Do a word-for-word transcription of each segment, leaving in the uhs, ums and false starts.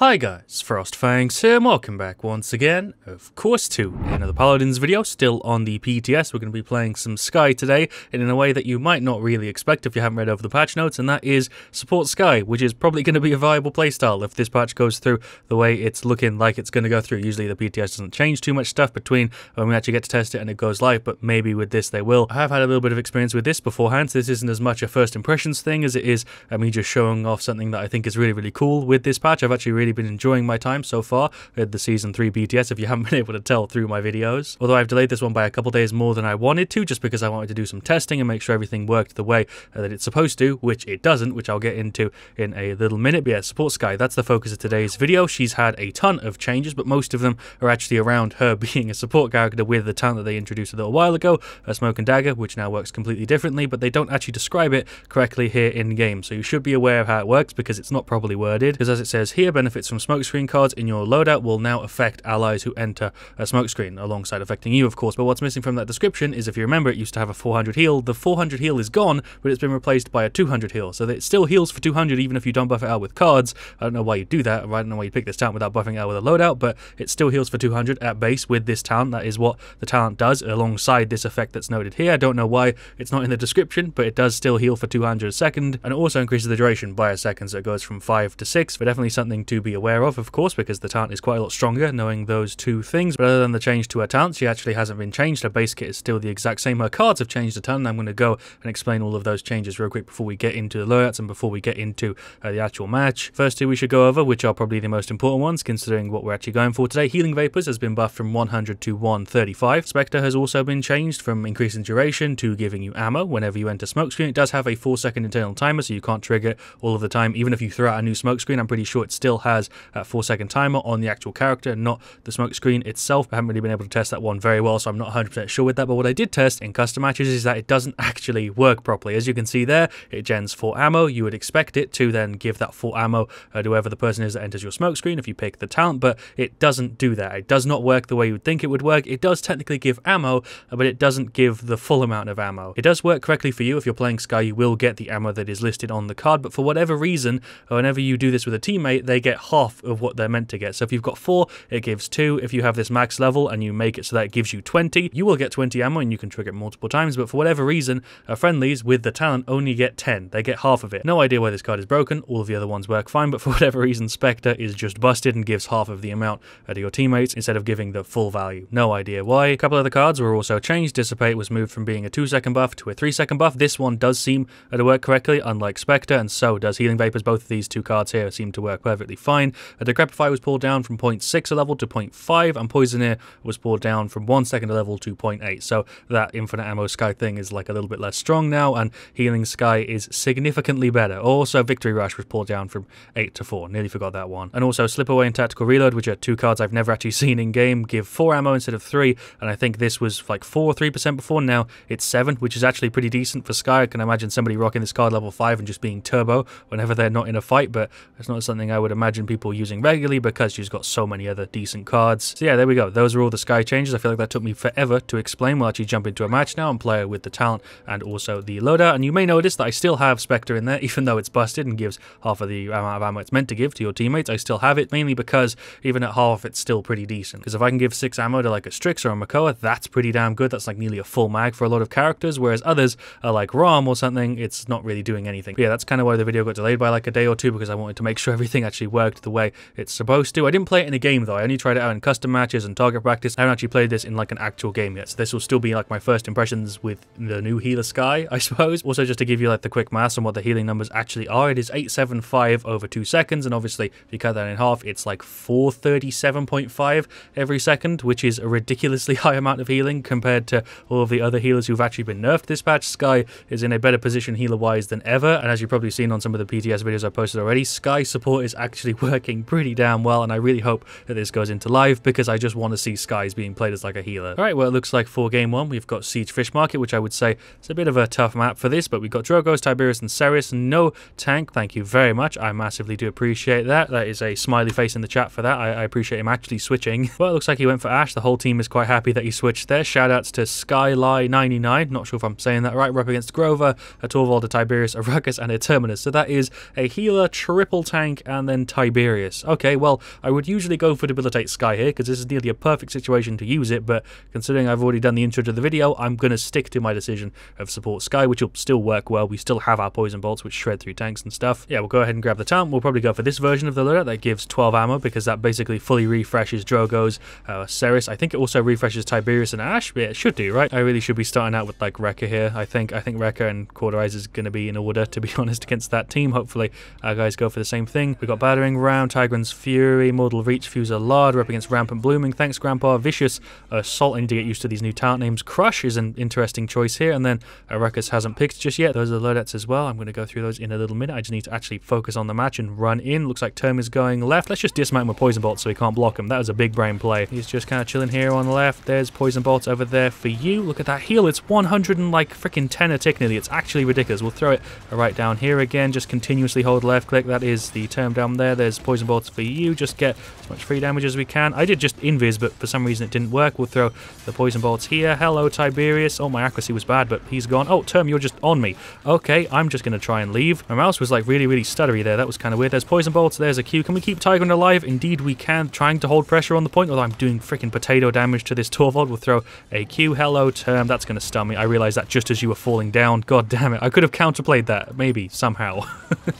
Hi guys, Frostfangs here, and welcome back once again, of course, to another Paladins video. Still on the P T S, we're going to be playing some Skye today, and in a way that you might not really expect if you haven't read over the patch notes, and that is support Skye, which is probably going to be a viable playstyle if this patch goes through the way it's looking like it's going to go through. Usually the P T S doesn't change too much stuff between when we actually get to test it and it goes live, but maybe with this they will. I have had a little bit of experience with this beforehand, so this isn't as much a first impressions thing as it is me um, just showing off something that I think is really, really cool with this patch. I've actually really been enjoying my time so far at the season three P T S, if you haven't been able to tell through my videos. Although I've delayed this one by a couple days more than I wanted to, just because I wanted to do some testing and make sure everything worked the way that it's supposed to, which it doesn't, which I'll get into in a little minute. But yeah, support Skye, that's the focus of today's video. She's had a ton of changes, but most of them are actually around her being a support character with the talent that they introduced a little while ago, a Smoke and Dagger, which now works completely differently, but they don't actually describe it correctly here in game, so you should be aware of how it works because it's not properly worded. Because as it says here, benefits from smokescreen cards in your loadout will now affect allies who enter a smokescreen, alongside affecting you, of course. But what's missing from that description is, if you remember, it used to have a four hundred heal. The four hundred heal is gone, but it's been replaced by a two hundred heal, so that it still heals for two hundred even if you don't buff it out with cards. I don't know why you do that, or I don't know why you pick this talent without buffing it out with a loadout, but it still heals for two hundred at base with this talent. That is what the talent does alongside this effect that's noted here. I don't know why it's not in the description, but it does still heal for two hundred a second, and it also increases the duration by a second, so it goes from five to six, but definitely something to be aware of, of course, because the talent is quite a lot stronger knowing those two things. But other than the change to her talent, she actually hasn't been changed. Her base kit is still the exact same. Her cards have changed a ton, and I'm going to go and explain all of those changes real quick before we get into the loadouts and before we get into uh, the actual match. First two we should go over, which are probably the most important ones considering what we're actually going for today. Healing Vapors has been buffed from one hundred to one thirty-five. Spectre has also been changed from increasing duration to giving you ammo whenever you enter smokescreen. It does have a four second internal timer, so you can't trigger it all of the time. Even if you throw out a new smokescreen, I'm pretty sure it still has a four second timer on the actual character, not the smoke screen itself. I haven't really been able to test that one very well, so I'm not one hundred percent sure with that, but what I did test in custom matches is that it doesn't actually work properly. As you can see there, it gens for ammo. You would expect it to then give that for ammo uh, to whoever the person is that enters your smoke screen if you pick the talent, but it doesn't do that. It does not work the way you would think it would work. It does technically give ammo, but it doesn't give the full amount of ammo. It does work correctly for you. If you're playing Skye, you will get the ammo that is listed on the card, but for whatever reason, whenever you do this with a teammate, they get half of what they're meant to get. So if you've got four, it gives two. If you have this max level and you make it so that it gives you twenty, you will get twenty ammo and you can trigger it multiple times, but for whatever reason, our friendlies with the talent only get ten. They get half of it. No idea why this card is broken. All of the other ones work fine, but for whatever reason, Spectre is just busted and gives half of the amount to your teammates instead of giving the full value. No idea why. A couple other cards were also changed. Dissipate was moved from being a two second buff to a three second buff. This one does seem to work correctly, unlike Spectre, and so does Healing Vapors. Both of these two cards here seem to work perfectly fine. A Decrepify was pulled down from zero point six a level to zero point five, and Poisoner was pulled down from one second a level to zero point eight, so that infinite ammo Skye thing is like a little bit less strong now, and Healing Skye is significantly better. Also, Victory Rush was pulled down from eight to four, nearly forgot that one. And also Slip Away and Tactical Reload, which are two cards I've never actually seen in game, give four ammo instead of three, and I think this was like four or three percent before, now it's seven, which is actually pretty decent for Skye. I can imagine somebody rocking this card level five and just being turbo whenever they're not in a fight, but that's not something I would imagine people using regularly because she's got so many other decent cards. So yeah, there we go. Those are all the Skye changes. I feel like that took me forever to explain. We'll actually jump into a match now and play with the talent and also the loadout. And you may notice that I still have Spectre in there, even though it's busted and gives half of the amount of ammo it's meant to give to your teammates. I still have it, mainly because even at half, it's still pretty decent. Because if I can give six ammo to like a Strix or a Makoa, that's pretty damn good. That's like nearly a full mag for a lot of characters, whereas others are like Rom or something, it's not really doing anything. But yeah, that's kind of why the video got delayed by like a day or two, because I wanted to make sure everything actually worked the way it's supposed to. I didn't play it in a game though. I only tried it out in custom matches and target practice. I haven't actually played this in like an actual game yet, so this will still be like my first impressions with the new healer Skye, I suppose. Also, just to give you like the quick maths on what the healing numbers actually are, it is eight seventy-five over two seconds, and obviously if you cut that in half, it's like four thirty-seven point five every second, which is a ridiculously high amount of healing compared to all of the other healers who've actually been nerfed this patch. Skye is in a better position healer wise than ever, and as you've probably seen on some of the P T S videos I posted already, Skye support is actually working pretty damn well, and I really hope that this goes into live because I just want to see Skye's being played as like a healer. Alright, well, it looks like for game one we've got Siege Fish Market, which I would say is a bit of a tough map for this, but we've got Drogoz, Tiberius and Seris. No tank, thank you very much. I massively do appreciate that. That is a smiley face in the chat for that. I, I appreciate him actually switching. Well, it looks like he went for Ash. The whole team is quite happy that he switched there. Shoutouts to Skyly ninety-nine, not sure if I'm saying that right. We're up against Grover, a Torvald, a Tiberius, a Ruckus and a Terminus. So that is a healer, triple tank and then Tiberius Tiberius. Okay, well, I would usually go for Debilitate Skye here, because this is nearly a perfect situation to use it, but considering I've already done the intro to the video, I'm going to stick to my decision of Support Skye, which will still work well. We still have our Poison Bolts, which shred through tanks and stuff. Yeah, we'll go ahead and grab the Talent. We'll probably go for this version of the loadout that gives twelve ammo, because that basically fully refreshes Drogoz, uh, Seris. I think it also refreshes Tiberius and Ash, but yeah, it should do, right? I really should be starting out with, like, Wrecker here. I think I think Wrecker and Cauterize is going to be in order, to be honest, against that team. Hopefully our guys go for the same thing. We've got Battering Ram, Tigron's Fury, Mortal Reach, Fusillade. We're up against Rampant Blooming, Thanks Grandpa, Vicious Assault. I need to get used to these new talent names. Crush is an interesting choice here, and then Ruckus hasn't picked just yet. Those are the loadouts as well. I'm going to go through those in a little minute. I just need to actually focus on the match and run in. Looks like Term is going left. Let's just dismount him with Poison Bolt so he can't block him. That was a big brain play. He's just kind of chilling here on the left. There's Poison Bolts over there for you. Look at that heal. It's one hundred and like freaking ten a tick nearly. It's actually ridiculous. We'll throw it right down here again. Just continuously hold left click. That is the Term down there. There's Poison Bolts for you. Just get as much free damage as we can. I did just invis, but for some reason it didn't work. We'll throw the Poison Bolts here. Hello, Tiberius. Oh, my accuracy was bad, but he's gone. Oh, Term, you're just on me. Okay, I'm just going to try and leave. My mouse was like really, really stuttery there. That was kind of weird. There's Poison Bolts. There's a Q. Can we keep Tigron alive? Indeed, we can. Trying to hold pressure on the point, although I'm doing freaking potato damage to this Torvald. We'll throw a Q. Hello, Term. That's going to stun me. I realized that just as you were falling down. God damn it. I could have counterplayed that, maybe, somehow.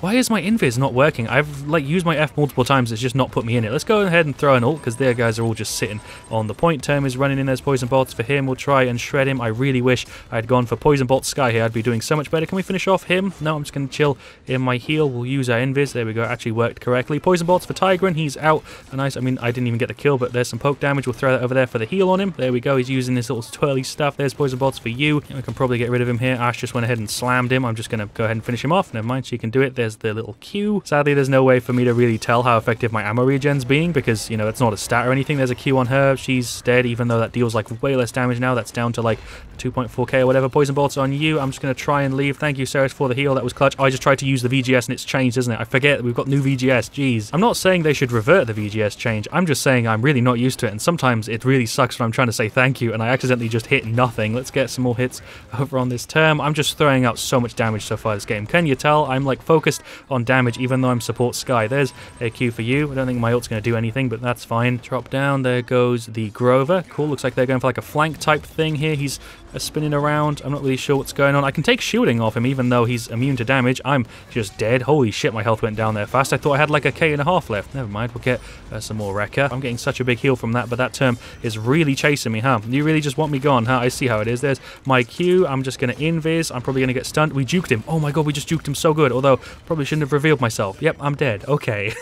Why is my invis not working? I've like used my F multiple times. It's just not put me in it. Let's go ahead and throw an ult, because their guys are all just sitting on the point. Term is running in. There's Poison Bolts for him. We'll try and shred him. I really wish I had gone for Poison Bolt Skye here. I'd be doing so much better. Can we finish off him? No, I'm just going to chill in my heal. We'll use our invis. There we go. Actually worked correctly. Poison Bolts for Tigron. He's out. Nice. I mean, I didn't even get the kill, but there's some poke damage. We'll throw that over there for the heal on him. There we go. He's using this little twirly stuff. There's Poison Bolts for you. And we can probably get rid of him here. Ash just went ahead and slammed him. I'm just going to go ahead and finish him off. Never mind. She can do it. There's the little Q. Sadly, there's no way for me to really tell how effective my ammo regen's being, because, you know, it's not a stat or anything. There's a Q on her. She's dead, even though that deals like way less damage now. That's down to like two point four K or whatever. Poison Bolts on you. I'm just going to try and leave. Thank you, Seris, for the heal. That was clutch. I just tried to use the V G S and it's changed, isn't it? I forget that we've got new V G S. Jeez. I'm not saying they should revert the V G S change. I'm just saying I'm really not used to it, and sometimes it really sucks when I'm trying to say thank you and I accidentally just hit nothing. Let's get some more hits over on this Term. I'm just throwing out so much damage so far this game. Can you tell? I'm like focused on damage even though I'm Support Skye. There's a Q for you. I don't think my ult's going to do anything, but that's fine. Drop down. There goes the Grover. Cool. Looks like they're going for like a flank type thing here. He's spinning around. I'm not really sure what's going on. I can take shielding off him even though he's immune to damage. I'm just dead. Holy shit, my health went down there fast. I thought I had like a K and a half left. Never mind. We'll get uh, some more Wrecker. I'm getting such a big heal from that, but that Term is really chasing me, huh? You really just want me gone, huh? I see how it is. There's my Q. I'm just going to invis. I'm probably going to get stunned. We juked him. Oh my god, we just juked him so good, although probably shouldn't have revealed myself. Yep, I'm dead. Okay.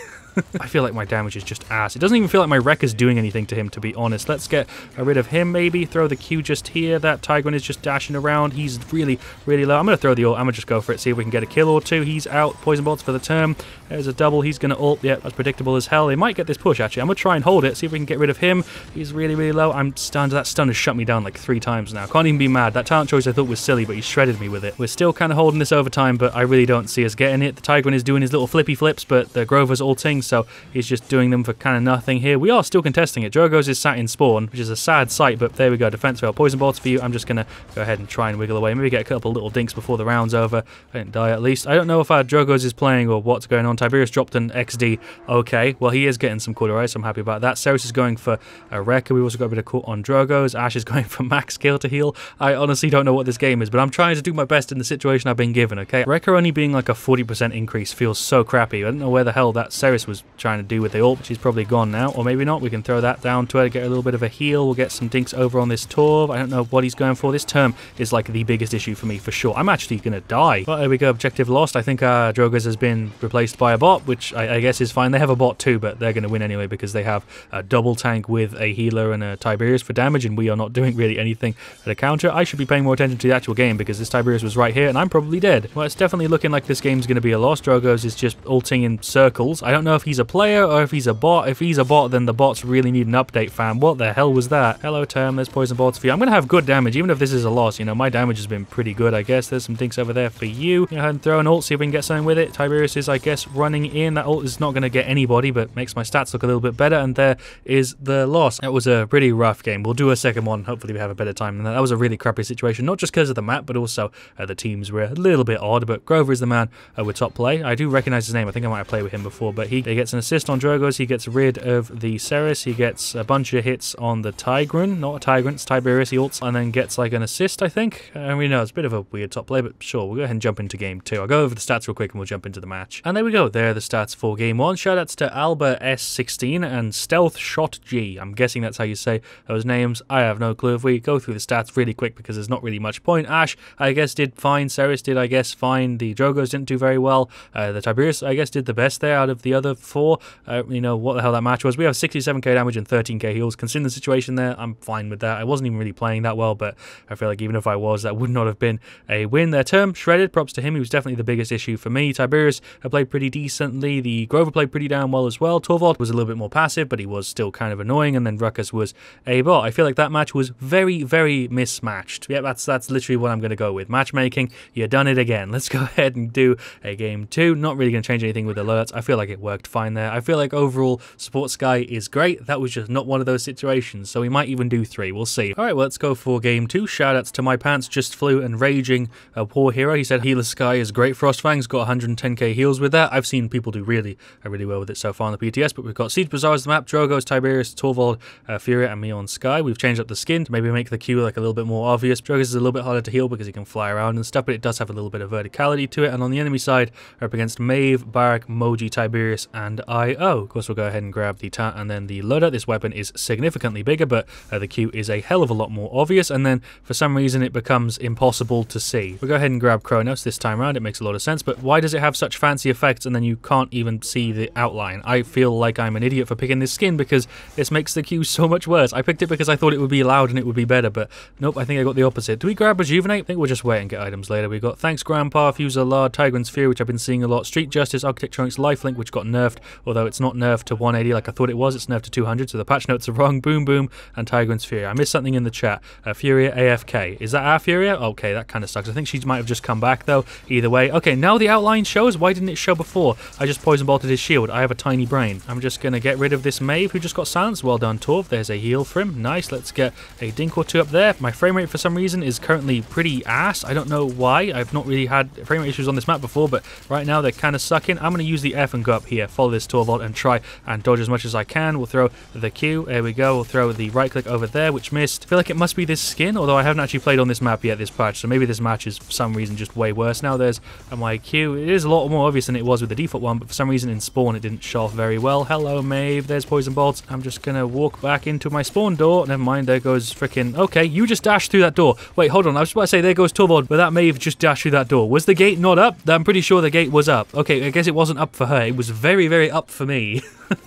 I feel like my damage is just ass. It doesn't even feel like my Wrecker's doing anything to him, to be honest. Let's get rid of him, maybe. Throw the Q just here. That Tigron is just dashing around. He's really, really low. I'm going to throw the ult. I'm going to just go for it, see if we can get a kill or two. He's out. Poison Bolts for the Term. There's a double. He's going to ult. Yeah, that's predictable as hell. They might get this push, actually. I'm going to try and hold it, see if we can get rid of him. He's really, really low. I'm stunned. That stun has shut me down like three times now. Can't even be mad. That talent choice I thought was silly, but he shredded me with it. We're still kind of holding this over time, but I really don't see us getting it. The Tigron is doing his little flippy flips, but the Grover's ulting, so he's just doing them for kind of nothing here. We are still contesting it. Drogoz is sat in spawn, which is a sad sight, but there we go. Defense fail. Poison Bolts for you. I'm just going to go ahead and try and wiggle away. Maybe get a couple little dinks before the round's over. I didn't die at least. I don't know if our Drogoz is playing or what's going on. Tiberius dropped an X D. Okay. Well, he is getting some Cauterize, so I'm happy about that. Seris is going for a Wrecker. We've also got a bit of caught on Drogoz. Ash is going for max Kill to Heal. I honestly don't know what this game is, but I'm trying to do my best in the situation I've been given, okay? Wrecker only being like a forty percent increase feels so crappy. I don't know where the hell that Seris was trying to do with the ult. She's probably gone now, or maybe not. We can throw that down to her to get a little bit of a heal. We'll get some dinks over on this Torv. I don't know what he's going for. This Term is like the biggest issue for me for sure. I'm actually gonna die. But there we go. Objective lost. I think uh, Drogoz has been replaced by a bot, which I, I guess is fine. They have a bot too, but they're gonna win anyway because they have a double tank with a healer and a Tiberius for damage, and we are not doing really anything at a counter. I should be paying more attention to the actual game because this Tiberius was right here and I'm probably dead. Well, it's definitely looking like this game's gonna be a loss. Drogoz is just ulting in circles. I don't know if he's a player or if he's a bot. If he's a bot, then the bots really need an update, fam. What the hell was that? Hello, Term. There's Poison Bolts for you. I'm gonna have good damage, even if this is a loss. You know, my damage has been pretty good, I guess. There's some dinks over there for you. Go ahead and throw an ult, see if we can get something with it. Tiberius is, I guess, running in. That ult is not gonna get anybody, but makes my stats look a little bit better, and there is the loss. That was a pretty rough game. We'll do a second one. Hopefully we have a better time than that. That was a really crappy situation, not just because of the map, but also uh, the teams were a little bit odd, but Grover is the man uh, with top play. I do recognize his name. I think I might have played with him before, but he He gets an assist on Drogoz, he gets rid of the Seris, he gets a bunch of hits on the Tigron, not a Tigron, it's Tiberius, he ults, and then gets like an assist, I think. I mean, no, it's a bit of a weird top play, but sure, we'll go ahead and jump into game two. I'll go over the stats real quick and we'll jump into the match. And there we go, there are the stats for game one. Shoutouts to Alba S sixteen and Stealth Shot G. I'm guessing that's how you say those names. I have no clue. If we go through the stats really quick because there's not really much point. Ash, I guess, did fine. Seris did, I guess, fine. The Drogoz didn't do very well. Uh, the Tiberius, I guess, did the best there out of the other four. Uh, you know, what the hell that match was. We have sixty-seven K damage and thirteen K heals. Considering the situation there, I'm fine with that. I wasn't even really playing that well, but I feel like even if I was, that would not have been a win. Their term, shredded. Props to him. He was definitely the biggest issue for me. Tiberius I played pretty decently. The Grover played pretty damn well as well. Torvald was a little bit more passive, but he was still kind of annoying. And then Ruckus was a bot. I feel like that match was very, very mismatched. Yeah, that's that's literally what I'm going to go with. Matchmaking, you've done it again. Let's go ahead and do a game two. Not really going to change anything with alerts. I feel like it worked fine there. I feel like overall support Skye is great. That was just not one of those situations. So we might even do three. We'll see. All right, well, let's go for game two. Shoutouts to my pants just flew and raging a poor hero. He said Healer Skye is great. Frostfangs got one hundred ten K heals with that. I've seen people do really, really well with it so far on the P T S. But we've got Siege Bazaar as the map. Drogoz, Tiberius, Torvald, uh, Fury, and me on Skye. We've changed up the skin to maybe make the Q like a little bit more obvious. Drogoz is a little bit harder to heal because he can fly around and stuff, but it does have a little bit of verticality to it. And on the enemy side, we're up against Maeve, Barik, Moji, Tiberius, and I O. Of course, we'll go ahead and grab the T A T and then the loadout. This weapon is significantly bigger, but uh, the Q is a hell of a lot more obvious. And then for some reason, it becomes impossible to see. We'll go ahead and grab Kronos this time around. It makes a lot of sense, but why does it have such fancy effects and then you can't even see the outline? I feel like I'm an idiot for picking this skin because this makes the Q so much worse. I picked it because I thought it would be loud and it would be better, but nope, I think I got the opposite. Do we grab Rejuvenate? I think we'll just wait and get items later. We've got Thanks Grandpa, Fuselard, Tigron's Fury, which I've been seeing a lot, Street Justice, Architectronics, Lifelink, which got nerfed, although it's not nerfed to one eighty like I thought it was, it's nerfed to two hundred, so the patch notes are wrong, Boom Boom, and Tigron's Fury. I missed something in the chat. Uh, Furia A F K. Is that our Furia? Okay, that kind of sucks. I think she might have just come back though. Either way, okay, now the outline shows. Why didn't it show before? I just poison bolted his shield. I have a tiny brain. I'm just going to get rid of this Maeve who just got silenced. Well done, Torv. There's a heal for him. Nice. Let's get a dink or two up there. My frame rate for some reason is currently pretty ass. I don't know why. I've not really had frame rate issues on this map before, but right now they're kind of sucking. I'm going to use the F and go up here, follow this Torvald and try and dodge as much as I can. We'll throw the Q. There we go. We'll throw the right click over there, which missed. I feel like it must be this skin, although I haven't actually played on this map yet, this patch, so maybe this match is for some reason just way worse. Now there's my Q. It is a lot more obvious than it was with the default one, but for some reason in spawn it didn't show off very well. Hello, Maeve. There's poison bolts. I'm just going to walk back into my spawn door. Never mind. There goes freaking... Okay, you just dashed through that door. Wait, hold on. I was about to say there goes Torvald, but that Maeve just dashed through that door. Was the gate not up? I'm pretty sure the gate was up. Okay, I guess it wasn't up for her. It was very, very up for me.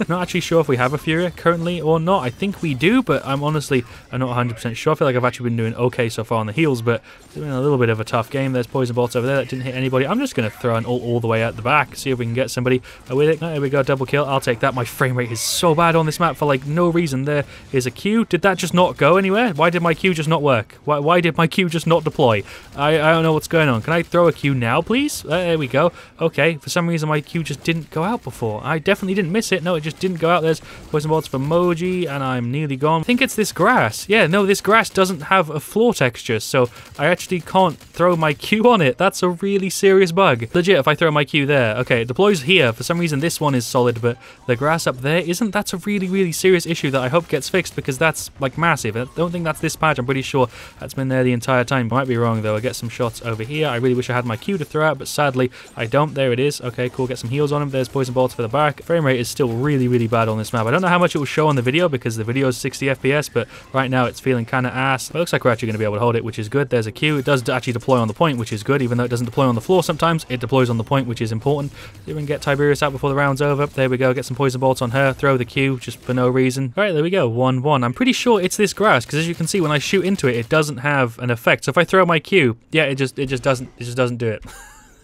Not actually sure if we have a Fury currently or not. I think we do, but I'm honestly I'm not one hundred percent sure. I feel like I've actually been doing okay so far on the heals, but doing a little bit of a tough game. There's poison bolts over there that didn't hit anybody. I'm just going to throw an ult all the way out the back, see if we can get somebody with it. There we go, double kill. I'll take that. My frame rate is so bad on this map for like no reason. There is a Q. Did that just not go anywhere? Why did my Q just not work? Why, why did my Q just not deploy? I, I don't know what's going on. Can I throw a Q now, please? There we go. Okay, for some reason my Q just didn't go out before. I definitely didn't miss it. No, it just didn't go out. There's poison bolts for Moji, and I'm nearly gone. I think it's this grass. Yeah, no, this grass doesn't have a floor texture, so I actually can't throw my Q on it. That's a really serious bug. Legit, if I throw my Q there, okay, it deploys here. For some reason, this one is solid, but the grass up there isn't. That's a really, really serious issue that I hope gets fixed because that's, like, massive. I don't think that's this patch. I'm pretty sure that's been there the entire time. I might be wrong, though. I get some shots over here. I really wish I had my Q to throw out, but sadly, I don't. There it is. Okay, cool. Get some heals on him. There's poison bolts for the back. Frame rate is still really, really bad on this map. I don't know how much it will show on the video because the video is sixty F P S, but right now it's feeling kind of ass. It looks like we're actually going to be able to hold it, which is good. There's a Q. It does actually deploy on the point, which is good. Even though it doesn't deploy on the floor sometimes, it deploys on the point, which is important. We can get Tiberius out before the round's over. There we go. Get some poison bolts on her. Throw the Q just for no reason. All right, there we go. one one. I'm pretty sure it's this grass because as you can see, when I shoot into it, it doesn't have an effect. So if I throw my Q, yeah, it just it just doesn't it just doesn't do it.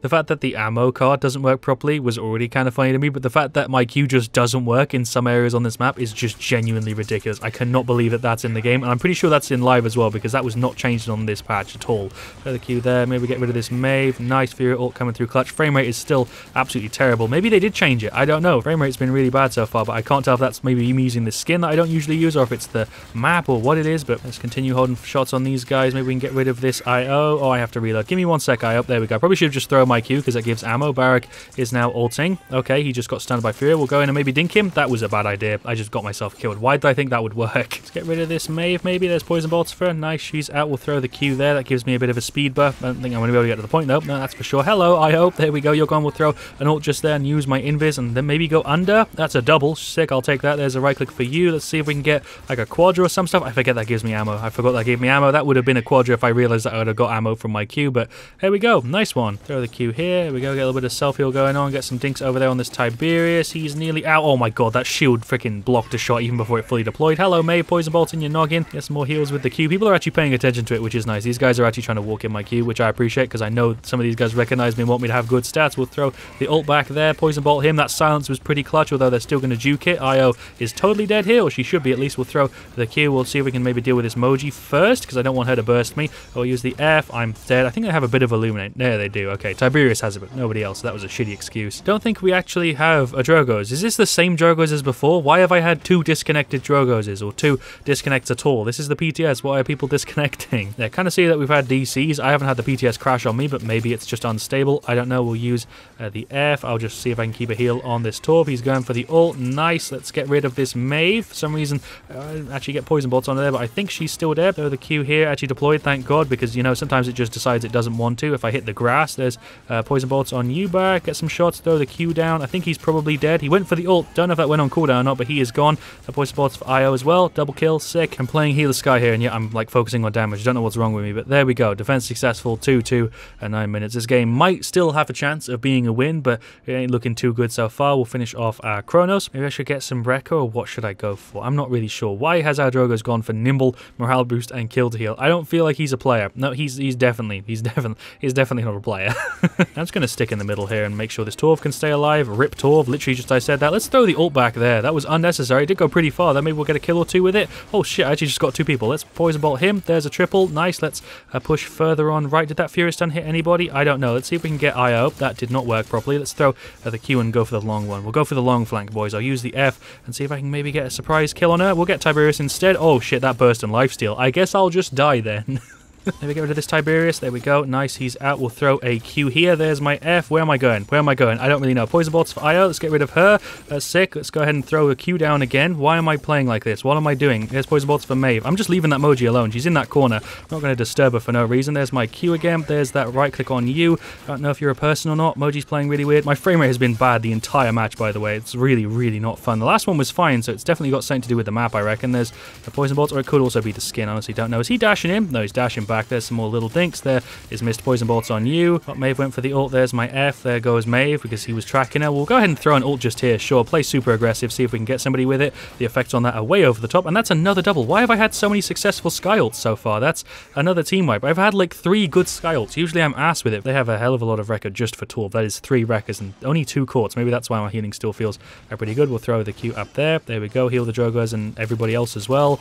The fact that the ammo card doesn't work properly was already kind of funny to me, but the fact that my Q just doesn't work in some areas on this map is just genuinely ridiculous. I cannot believe that that's in the game, and I'm pretty sure that's in live as well, because that was not changed on this patch at all. Throw the Q there, maybe get rid of this Maeve. Nice Fury ult coming through clutch. Frame rate is still absolutely terrible. Maybe they did change it, I don't know. Frame rate's been really bad so far, but I can't tell if that's maybe me using the skin that I don't usually use, or if it's the map, or what it is, but let's continue holding shots on these guys. Maybe we can get rid of this I O. Oh, I have to reload. Give me one sec, I O. There we go. Probably should have just thrown from I Q because that gives ammo. Barik is now ulting. Okay, he just got stunned by Fury. We'll go in and maybe dink him. That was a bad idea. I just got myself killed. Why did I think that would work? Let's get rid of this Maeve maybe. There's Poison Bolts for her. Nice, she's out. We'll throw the Q there. That gives me a bit of a speed buff. I don't think I'm going to be able to get to the point though. No, that's for sure. Hello, I hope. There we go. You're gone. We'll throw an ult just there and use my invis and then maybe go under. That's a double. Sick, I'll take that. There's a right click for you. Let's see if we can get like a quadra or some stuff. I forget that gives me ammo. I forgot that gave me ammo. That would have been a quadra if I realized that I would have got ammo from my Q, but here we go. Nice one. Throw the Q here. Here we go. Get a little bit of self-heal going on. Get some dinks over there on this Tiberius. He's nearly out. Oh my god, that shield freaking blocked a shot even before it fully deployed. Hello, May. Poison Bolt in your noggin. Get some more heals with the Q. People are actually paying attention to it, which is nice. These guys are actually trying to walk in my Q, which I appreciate because I know some of these guys recognize me and want me to have good stats. We'll throw the ult back there. Poison Bolt him. That silence was pretty clutch, although they're still going to juke it. I O is totally dead here, or she should be at least. We'll throw the Q. We'll see if we can maybe deal with this Moji first, because I don't want her to burst me. I'll use the F. I'm dead. I think they have a bit of Illuminate. There they do. Okay, Tiberius has it, but nobody else. That was a shitty excuse. Don't think we actually have a Drogoz. Is this the same Drogoz as before? Why have I had two disconnected Drogozes, or two disconnects at all? This is the P T S. Why are people disconnecting? Yeah, kind of see that we've had D Cs. I haven't had the P T S crash on me, but maybe it's just unstable. I don't know. We'll use uh, the F. I'll just see if I can keep a heal on this Torb. He's going for the ult. Nice. Let's get rid of this Maeve. For some reason, I didn't actually get Poison Bolts on there, but I think she's still there. Though the Q here actually deployed, thank god, because, you know, sometimes it just decides it doesn't want to. If I hit the grass, there's uh, Poison Bolts on you, Barik. Get some shots. Throw the Q down. I think he's probably dead. He went for the ult. Don't know if that went on cooldown or not, but he is gone. The Poison Bolts for I O as well. Double kill. Sick. I'm playing Healer Skye here, and yet I'm, like, focusing on damage. Don't know what's wrong with me, but there we go. Defense successful. two two and nine minutes. This game might still have a chance of being a win, but it ain't looking too good so far. We'll finish off our Kronos. Maybe I should get some Wrecker, or what should I go for? I'm not really sure. Why has our Drogoz gone for Nimble, Morale Boost, and Kill to Heal? I don't feel like he's a player. No, he's he's definitely, he's definitely, he's definitely not a player. I'm just going to stick in the middle here and make sure this Torv can stay alive. Rip Torv, literally just I said that. Let's throw the ult back there. That was unnecessary. It did go pretty far. Then maybe we'll get a kill or two with it. Oh shit, I actually just got two people. Let's Poison Bolt him. There's a triple. Nice, let's uh, push further on. Right, did that Furious Stun hit anybody? I don't know. Let's see if we can get I O. That did not work properly. Let's throw uh, the Q and go for the long one. We'll go for the long flank, boys. I'll use the F and see if I can maybe get a surprise kill on her. We'll get Tiberius instead. Oh shit, that burst and lifesteal. I guess I'll just die then. Let me get rid of this Tiberius. There we go. Nice. He's out. We'll throw a Q here. There's my F. Where am I going? Where am I going? I don't really know. Poison Bolts for I O. Let's get rid of her. That's sick. Let's go ahead and throw a Q down again. Why am I playing like this? What am I doing? There's Poison Bolts for Maeve. I'm just leaving that Moji alone. She's in that corner. I'm not going to disturb her for no reason. There's my Q again. There's that right click on you. I don't know if you're a person or not. Moji's playing really weird. My frame rate has been bad the entire match, by the way. It's really, really not fun. The last one was fine, so it's definitely got something to do with the map, I reckon. There's the Poison Bolts, or it could also be the skin. Honestly, don't know. Is he dashing him? No, he's dashing back. There's some more little dinks. There is missed Poison Bolts on you. But Maeve went for the ult. There's my F. There goes Maeve because he was tracking her. We'll go ahead and throw an ult just here. Sure, play super aggressive. See if we can get somebody with it. The effects on that are way over the top. And that's another double. Why have I had so many successful Skye ults so far? That's another team wipe. I've had like three good Skye ults. Usually I'm ass with it. They have a hell of a lot of Wrecker just for Torb. That is three Wreckers and only two Courts. Maybe that's why my healing still feels pretty good. We'll throw the Q up there. There we go. Heal the Drogoz and everybody else as well.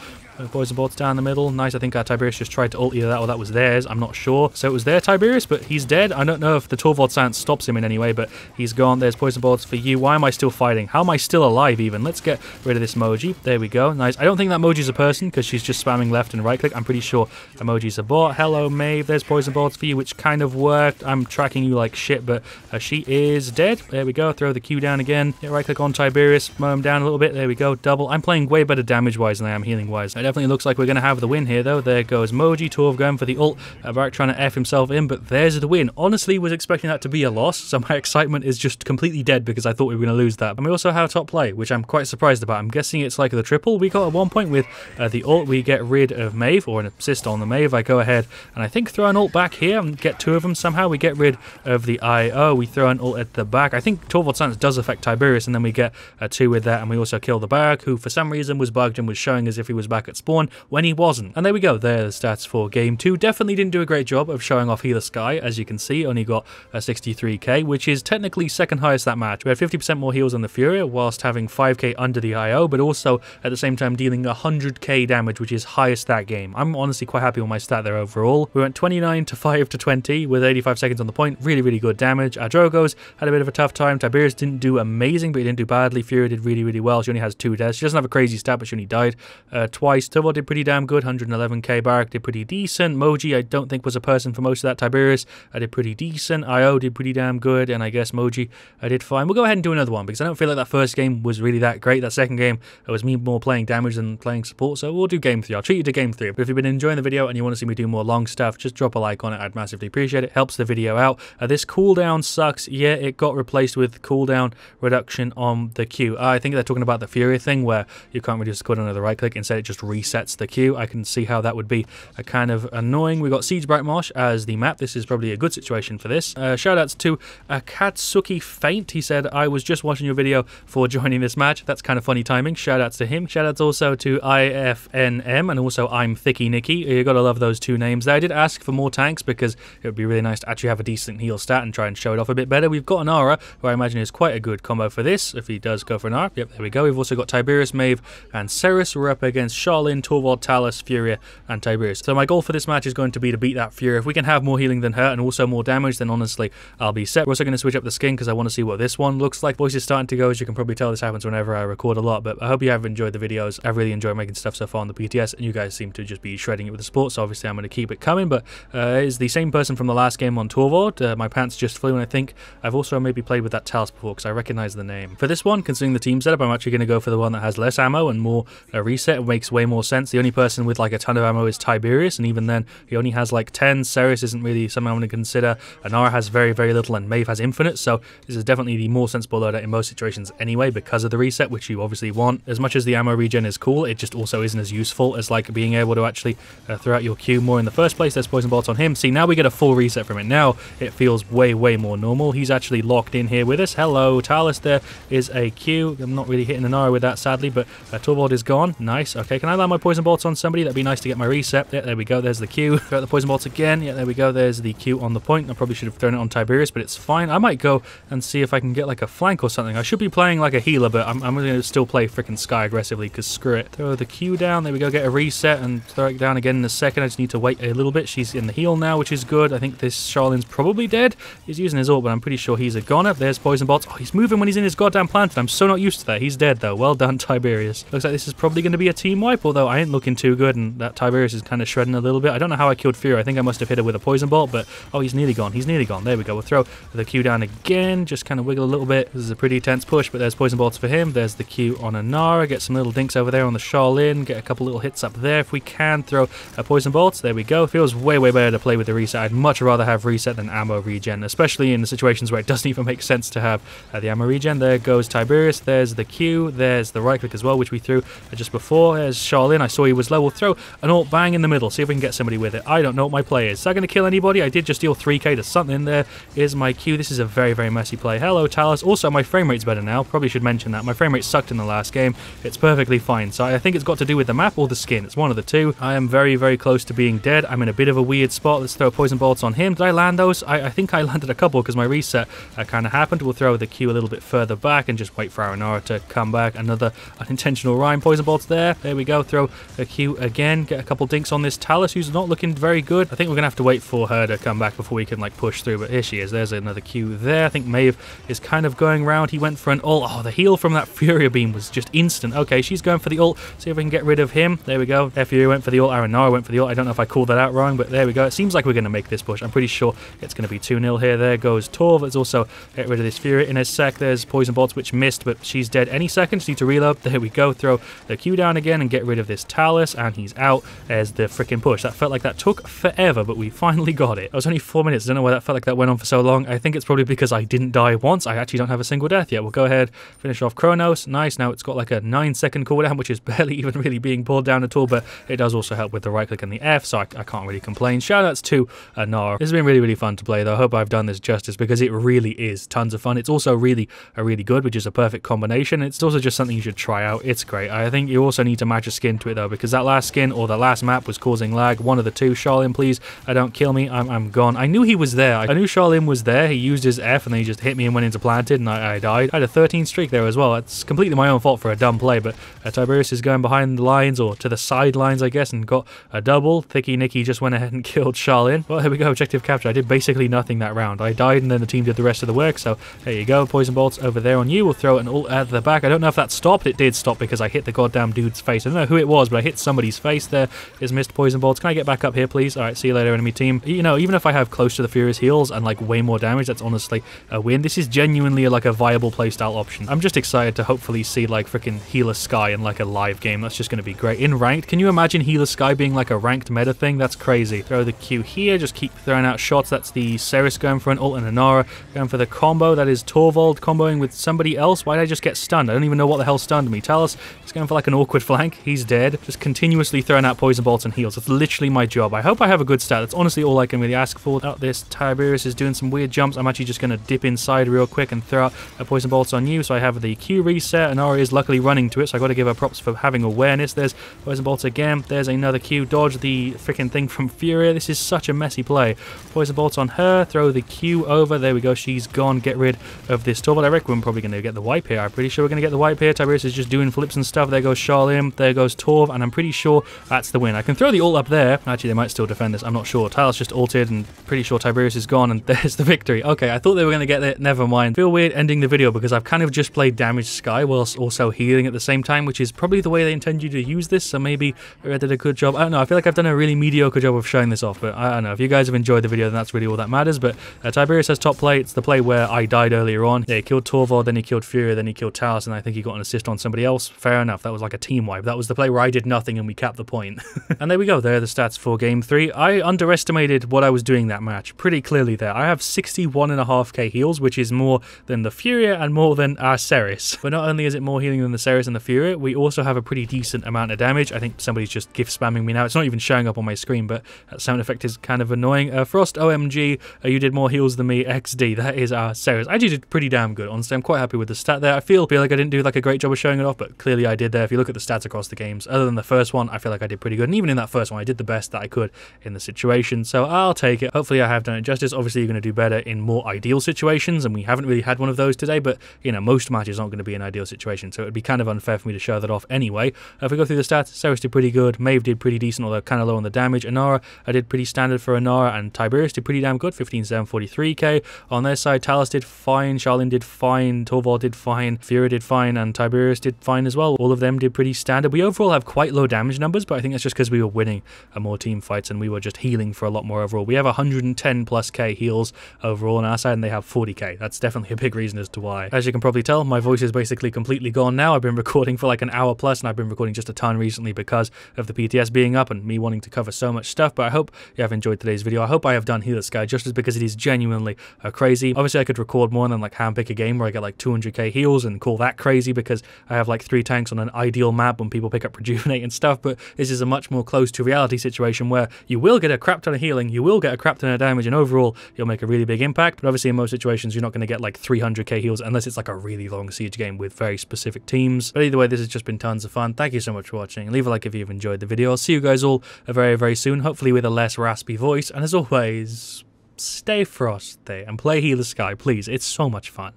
Poison Bolts down the middle. Nice. I think our Tiberius just tried to ult either that or that was theirs. I'm not sure. So it was their Tiberius, but he's dead. I don't know if the Torvald Science stops him in any way, but he's gone. There's Poison Bolts for you. Why am I still fighting? How am I still alive even? Let's get rid of this Moji. There we go. Nice. I don't think that Moji's a person because she's just spamming left and right click. I'm pretty sure Moji's a bot. Hello, Maeve. There's Poison Bolts for you, which kind of worked. I'm tracking you like shit, but uh, she is dead. There we go. Throw the Q down again. Hit right click on Tiberius. Mow him down a little bit. There we go. Double. I'm playing way better damage-wise than I am healing-wise. It definitely looks like we're going to have the win here, though. There goes Moji. Torv going for the ult. Uh, Barik trying to F himself in, but there's the win. Honestly, was expecting that to be a loss, so my excitement is just completely dead because I thought we were going to lose that. And we also have top play, which I'm quite surprised about. I'm guessing it's like the triple we got at one point with uh, the ult. We get rid of Maeve, or an assist on the Maeve. I go ahead and I think throw an ult back here and get two of them somehow. We get rid of the I O. We throw an ult at the back. I think Torvald Sands does affect Tiberius, and then we get uh, two with that, and we also kill the Barik, who for some reason was bugged and was showing as if he was back at spawn when he wasn't. And there we go. There are the stats for game two. Definitely didn't do a great job of showing off Healer Skye. As you can see, only got a sixty-three K, which is technically second highest that match. We had fifty percent more heals on the Fury whilst having five K under the I O, but also at the same time dealing one hundred K damage, which is highest that game. I'm honestly quite happy with my stat there overall. We went twenty-nine to five to twenty with eighty-five seconds on the point. Really, really good damage. Our Drogoz had a bit of a tough time. Tiberius didn't do amazing, but he didn't do badly. Fury did really, really well. She only has two deaths. She doesn't have a crazy stat, but she only died uh, twice. damage. Torvald did pretty damn good, one eleven K. Barik did pretty decent. Moji, I don't think was a person for most of that. Tiberius, I did pretty decent. I O did pretty damn good, and I guess Moji, I did fine. We'll go ahead and do another one, because I don't feel like that first game was really that great. That second game, it was me more playing damage than playing support, so we'll do game three. I'll treat you to game three. But if you've been enjoying the video and you want to see me do more long stuff, just drop a like on it. I'd massively appreciate it. Helps the video out. Uh, this cooldown sucks. Yeah, it got replaced with cooldown reduction on the queue. Uh, I think they're talking about the Fury thing, where you can't reduce the cooldown with the right click. Instead, it just resets the queue. I can see how that would be a kind of annoying. We got Siege Brightmarsh as the map. This is probably a good situation for this. Uh, Shoutouts to Akatsuki Faint. He said, I was just watching your video for joining this match. That's kind of funny timing. Shoutouts to him. Shoutouts also to I F N M and also I'm Thicky Nicky. You gotta love those two names there. I did ask for more tanks because it would be really nice to actually have a decent heal stat and try and show it off a bit better. We've got Inara, who I imagine is quite a good combo for this, if he does go for Inara. Yep, there we go. We've also got Tiberius, Maeve, and Seris. We're up against Sha Lin, Torvald, Talus, Fury, and Tiberius. So my goal for this match is going to be to beat that Fury. If we can have more healing than her and also more damage, then honestly, I'll be set. We're also going to switch up the skin because I want to see what this one looks like. Voice is starting to go, as you can probably tell. This happens whenever I record a lot, but I hope you have enjoyed the videos. I really enjoy making stuff so far on the P T S, and you guys seem to just be shredding it with the support, so obviously I'm going to keep it coming. But uh, it's the same person from the last game on Torvald. Uh, my pants just flew, and I think I've also maybe played with that Talus before because I recognize the name. For this one, considering the team setup, I'm actually going to go for the one that has less ammo and more uh, reset. It makes way more sense. The only person with like a ton of ammo is Tiberius, and even then he only has like ten. Seris isn't really something I'm going to consider. Inara has very very little, and Maeve has infinite, so this is definitely the more sensible loader in most situations anyway because of the reset, which you obviously want. As much as the ammo regen is cool, it just also isn't as useful as like being able to actually uh, throw out your Q more in the first place. There's poison bolts on him. See, now we get a full reset from it. Now it feels way way more normal. He's actually locked in here with us. Hello Talus, there is a Q. I'm not really hitting Inara with that sadly, but uh, Torvald is gone. Nice. Okay, can I land my poison bolts on somebody? That'd be nice to get my reset. Yeah, there we go. There's the Q. Throw out the poison bolts again. Yeah, there we go. There's the Q on the point. I probably should have thrown it on Tiberius, but it's fine. I might go and see if I can get like a flank or something. I should be playing like a healer, but I'm, I'm going to still play freaking Skye aggressively because screw it. Throw the Q down. There we go. Get a reset and throw it down again in a second. I just need to wait a little bit. She's in the heal now, which is good. I think this Sha Lin's probably dead. He's using his ult, but I'm pretty sure he's a goner. There's poison bolts. Oh, he's moving when he's in his goddamn plant. I'm so not used to that. He's dead though. Well done, Tiberius. Looks like this is probably going to be a team wipe, although I ain't looking too good, and that Tiberius is kind of shredding a little bit. I don't know how I killed Fury. I think I must have hit her with a poison bolt, but oh, he's nearly gone. He's nearly gone. There we go. We'll throw the Q down again. Just kind of wiggle a little bit. This is a pretty tense push, but there's poison bolts for him. There's the Q on Inara. Get some little dinks over there on the Sha Lin. Get a couple little hits up there if we can. Throw a poison bolts. There we go. Feels way, way better to play with the reset. I'd much rather have reset than ammo regen, especially in the situations where it doesn't even make sense to have uh, the ammo regen. There goes Tiberius. There's the Q. There's the right click as well, which we threw just before. There's Sha Lin. I saw he was low. We'll throw an ult bang in the middle. See if we can get somebody with it. I don't know what my play is. Is that going to kill anybody? I did just deal three K to something. There is my Q. This is a very, very messy play. Hello, Talus. Also, my frame rate's better now. Probably should mention that. My frame rate sucked in the last game. It's perfectly fine. So I think it's got to do with the map or the skin. It's one of the two. I am very, very close to being dead. I'm in a bit of a weird spot. Let's throw poison bolts on him. Did I land those? I, I think I landed a couple because my reset uh, kind of happened. We'll throw the Q a little bit further back and just wait for Inara to come back. Another unintentional rhyme. Poison bolts there. There we go. Throw a Q again. Get a couple dinks on this Talus, who's not looking very good. I think we're going to have to wait for her to come back before we can like push through, but here she is. There's another Q there. I think Maeve is kind of going round. He went for an ult. Oh, the heal from that Fury beam was just instant. Okay, she's going for the ult. See if we can get rid of him. There we go. There, Fury went for the ult. Inara went for the ult. I don't know if I called that out wrong, but there we go. It seems like we're going to make this push. I'm pretty sure it's going to be two nil here. There goes Torv. Let's also get rid of this Fury in a sec. There's poison bolts, which missed, but she's dead any second. Just need to reload. There we go. Throw the Q down again and get rid of this Talus, and he's out. There's the freaking push. That felt like that took forever, but we finally got it. It was only four minutes. I don't know why that felt like that went on for so long. I think it's probably because I didn't die once. I actually don't have a single death yet. We'll go ahead, finish off Kronos. Nice. Now it's got like a nine second cooldown, which is barely even really being pulled down at all, but it does also help with the right click and the F, so I, I can't really complain. Shoutouts to Inara. This has been really, really fun to play, though. I hope I've done this justice because it really is tons of fun. It's also really, really good, which is a perfect combination. It's also just something you should try out. It's great. I think you also need to match a skin to it, though, because that last skin or the last map was causing lag. One of the two. Sha Lin, please, I don't kill me. I'm, I'm gone. I knew he was there. I knew Sha Lin was there. He used his F and then he just hit me and went into planted, and I, I died. I had a thirteen streak there as well. It's completely my own fault for a dumb play, but uh, Tiberius is going behind the lines or to the sidelines, I guess, and got a double. Thicky Nicky just went ahead and killed Sha Lin. Well, here we go. Objective capture. I did basically nothing that round. I died and then the team did the rest of the work, so there you go. Poison bolts over there on you. We'll throw an ult at the back. I don't know if that stopped. It did stop because I hit the goddamn dude's face. I don't know know who it was, but I hit somebody's face there. It's missed poison bolts. Can I get back up here, please? All right, see you later, enemy team. You know, even if I have close to the Furious heals and like way more damage, that's honestly a win. This is genuinely like a viable playstyle option. I'm just excited to hopefully see like freaking Healer Skye in like a live game. That's just going to be great. In ranked, can you imagine Healer Skye being like a ranked meta thing? That's crazy. Throw the Q here, just keep throwing out shots. That's the Seris going for an ult and Inara going for the combo. That is Torvald comboing with somebody else. Why did I just get stunned? I don't even know what the hell stunned me. Talus is going for like an awkward flank. He's dead. Just continuously throwing out poison bolts and heals. That's literally my job. I hope I have a good stat. That's honestly all I can really ask for. Out this Tiberius is doing some weird jumps. I'm actually just going to dip inside real quick and throw out a poison bolts on you. So I have the Q reset. Inara is luckily running to it, so I got to give her props for having awareness. There's poison bolts again. There's another Q. Dodge the freaking thing from Fury. This is such a messy play. Poison bolts on her. Throw the Q over. There we go. She's gone. Get rid of this Torvald. I reckon we're probably going to get the wipe here. I'm pretty sure we're going to get the wipe here. Tiberius is just doing flips and stuff. There goes Sha Lin. There goes Torv, and I'm pretty sure that's the win. I can throw the ult up there. Actually, they might still defend this. I'm not sure. Talus just ulted, and pretty sure Tiberius is gone, and there's the victory. Okay, I thought they were going to get it. Never mind. Feel weird ending the video because I've kind of just played damage Skye whilst also healing at the same time, which is probably the way they intend you to use this, so maybe I did a good job. I don't know. I feel like I've done a really mediocre job of showing this off, but I don't know. If you guys have enjoyed the video, then that's really all that matters, but uh, Tiberius has top play. It's the play where I died earlier on. Yeah, he killed Torvald, then he killed Fury, then he killed Talus, and I think he got an assist on somebody else. Fair enough. That was like a team wipe. That was the play where I did nothing and we capped the point. And there we go. There are the stats for game three. I underestimated what I was doing that match pretty clearly there. I have sixty-one and a half K heals, which is more than the Fury and more than our Seris. But not only is it more healing than the Seris and the Fury, we also have a pretty decent amount of damage. I think somebody's just gift spamming me now. It's not even showing up on my screen, but that sound effect is kind of annoying. Uh, Frost, O M G, uh, you did more heals than me. X D, that is our Seris. I actually did pretty damn good, honestly. I'm quite happy with the stat there. I feel, feel like I didn't do like a great job of showing it off, but clearly I did there. If you look at the stats across the games, other than the first one, I feel like I did pretty good. And even in that first one, I did the best that I could in the situation. So I'll take it. Hopefully I have done it justice. Obviously you're going to do better in more ideal situations, and we haven't really had one of those today, but you know, most matches aren't going to be an ideal situation, so it'd be kind of unfair for me to show that off anyway. Uh, if we go through the stats, Seris did pretty good. Maeve did pretty decent, although kind of low on the damage. Inara, I did pretty standard for Inara, and Tiberius did pretty damn good, fifteen seven forty-three K. On their side, Talus did fine, Sha Lin did fine, Torvald did fine, Fury did fine, and Tiberius did fine as well. All of them did pretty standard. We overall have quite low damage numbers, but I think that's just because we were winning more team fights and we were just healing for a lot more overall. We have one hundred ten plus K heals overall on our side, and they have forty K. That's definitely a big reason as to why. As you can probably tell, my voice is basically completely gone now. I've been recording for like an hour plus, and I've been recording just a ton recently because of the P T S being up and me wanting to cover so much stuff, but I hope you have enjoyed today's video. I hope I have done Healer Skye justice because it is genuinely uh, crazy. Obviously I could record more and then like handpick a game where I get like two hundred K heals and call that crazy because I have like three tanks on an ideal map when people pick up Rejuvenate and stuff, but this is a much more close to reality situation where you will get a crap ton of healing, you will get a crap ton of damage, and overall you'll make a really big impact. But obviously in most situations you're not going to get like three hundred K heals unless it's like a really long siege game with very specific teams. But either way, this has just been tons of fun. Thank you so much for watching. Leave a like if you've enjoyed the video. I'll see you guys all very very soon, hopefully with a less raspy voice, and as always, stay frosty and play Healer Skye, please. It's so much fun.